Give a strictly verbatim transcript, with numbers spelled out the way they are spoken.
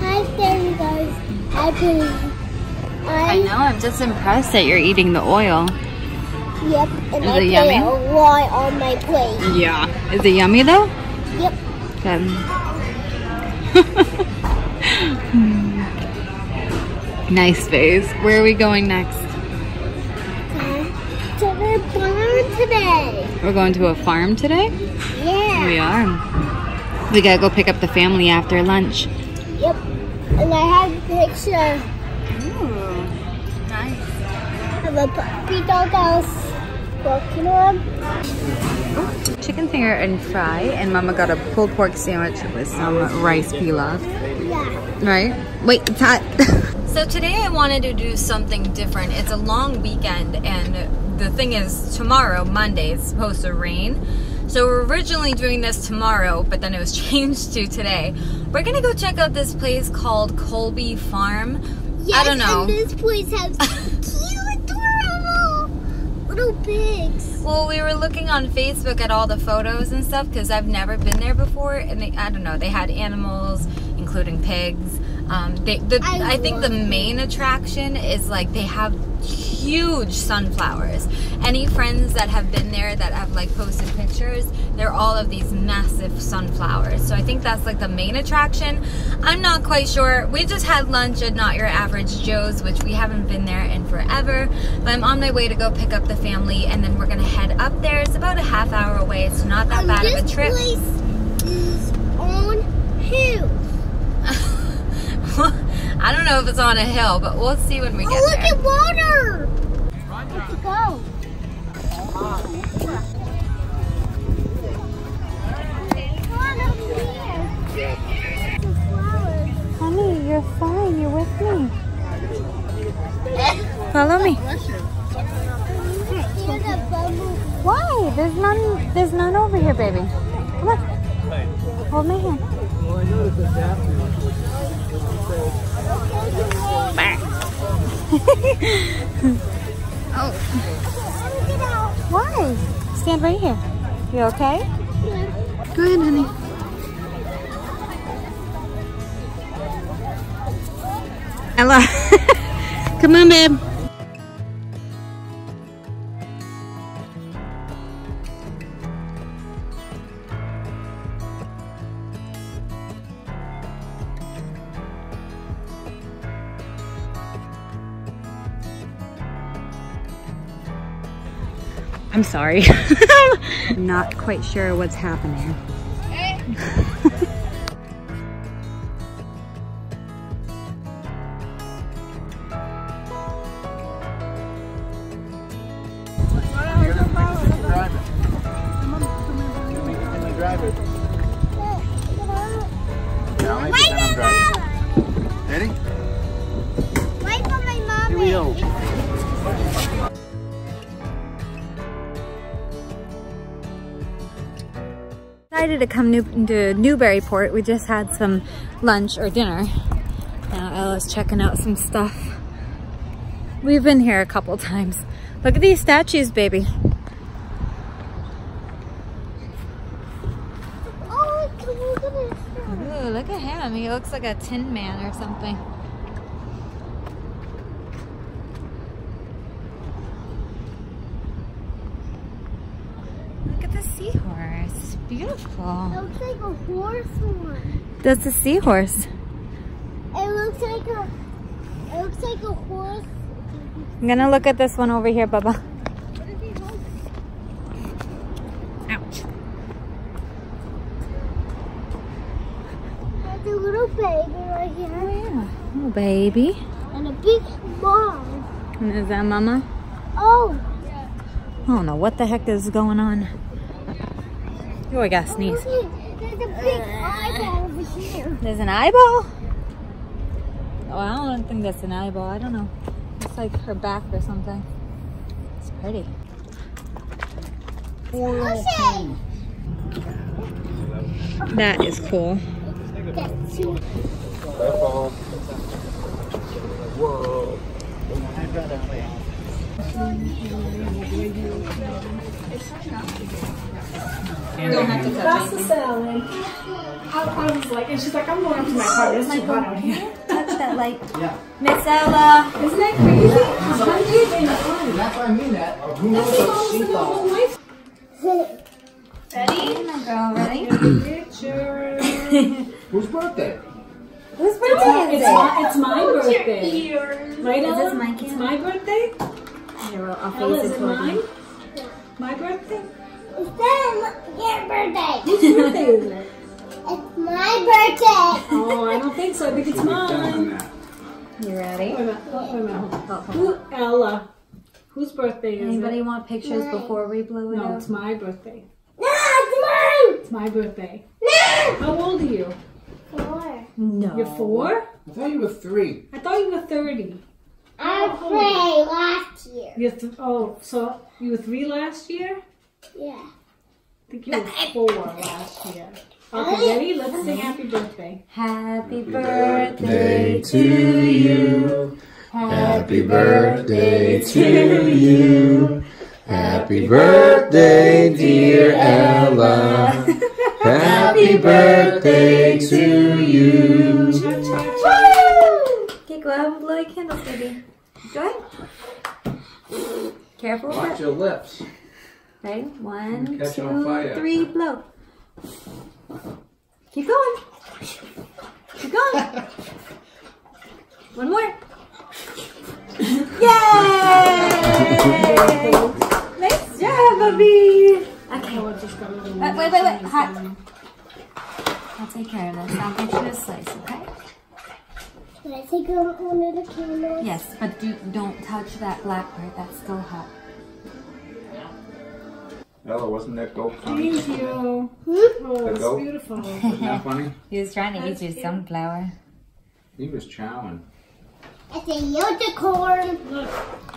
Hi, there guys. Hi, Penny. I know, I'm just impressed that you're eating the oil. Yep, and is I it yummy? A lot on my plate. Yeah. Is it yummy though? Yep. Good. Nice face. Where are we going next? Uh, to the farm today. We're going to a farm today? Yeah. We are. We gotta go pick up the family after lunch. Yep. And I have a picture. Ooh, nice. Of a puppy dog house. Walking around. Chicken finger and fry, and Mama got a pulled pork sandwich with some rice pilaf. Yeah. Right? Wait, it's hot. So today I wanted to do something different. It's a long weekend, and the thing is, tomorrow, Monday, it's supposed to rain. So we're originally doing this tomorrow, but then it was changed to today. We're gonna go check out this place called Colby Farm. Yes, I don't know. And this place has pigs. Well, we were looking on Facebook at all the photos and stuff because I've never been there before, and they, I don't know, they had animals, including pigs. Um, they, the, I, I think the main attraction is like they have huge sunflowers. Any friends that have been there that have like posted pictures, they're all of these massive sunflowers. So I think that's like the main attraction. I'm not quite sure. We just had lunch at Not Your Average Joe's, which we haven't been there in forever. But I'm on my way to go pick up the family, and then we're gonna head up there. It's about a half hour away. It's not that um, bad of a trip. This place is on hills. I don't know if it's on a hill, but we'll see when we get oh, there. Oh, look at water! Let's go. Come on over here. Honey, you're fine. You're with me. Follow me. Why? There's none. There's none over here, baby. Come on. Hold my hand. Well, I know it's a bathroom. Oh. Why? Stand right here. You okay? Yeah. Go ahead, honey. Ella. Come on, babe. I'm sorry. I'm not quite sure what's happening. Hey. Ready? Wait for my mommy. Here we go. Decided to come new to Newburyport. We just had some lunch or dinner. Now Ella's checking out some stuff. We've been here a couple times. Look at these statues, baby. Oh, look, look at him. Ooh, look at him. He looks like a Tin Man or something. Seahorse, beautiful. It looks like a horse one. That's a seahorse. It looks like a, it looks like a horse. I'm gonna look at this one over here, Bubba. What is he holding? Ouch. There's a little baby right here. Oh yeah, little baby. And a big mom. And is that Mama? Oh. Yeah. I don't know what the heck is going on. Oh, I gotta sneeze. Oh, look, there's a big eyeball over here. There's an eyeball? Oh, I don't think that's an eyeball. I don't know. It's like her back or something. It's pretty. Oh, that is cool. That's cool. Whoa. You don't have to touch That's anything. The salad. I, I was like, and she's like, I'm going up to my car. It's too hot out here. Touch that light. Yeah. Miss Ella. Isn't that crazy? How do you think that's funny? That's what I mean. That. Who knows what she thought? Ready? Go. Ready? Picture. Whose birthday? Whose birthday oh, is it's it? My, it's my oh, birthday. Right, Ella? Is this my it's my birthday? Here, well, I'll Ella, is it mine? My birthday? It's your birthday. Whose birthday is it? It's my birthday. Oh, I don't think so. I think it's mine. You ready? Wait a minute. Wait a minute. Oh, who, Ella? Whose birthday is Anybody it? Anybody want pictures mine. Before we blow it no, up? No, it's my birthday. No, it's mine. It's my birthday. No. How old are you? Four. No. You're four? I thought you were three. I thought you were thirty. I was three last year. You're th oh, so you were three last year? Yeah. I think you were four last year. Okay, ready? Let's sing happy birthday. Happy birthday to you. Happy birthday to you. Happy birthday, dear Ella. Happy birthday to you. Okay, go out and blow your candles, baby. Go ahead. Careful. Watch your lips. Ready? One, two, three, blow. Keep going. Keep going. One more. Yay! Nice job, Bubby. Okay. Wait, wait, wait, wait. Hot. I'll take care of this. I'll get you a slice, okay? Can I take one of the cameras? Yes, but do, don't touch that black part. That's still hot. Ella, wasn't that goat funny? Thank you. Oh, that's beautiful. Isn't that funny? He was trying to that's eat your cute. Sunflower. He was chowing. It's a unicorn. Look.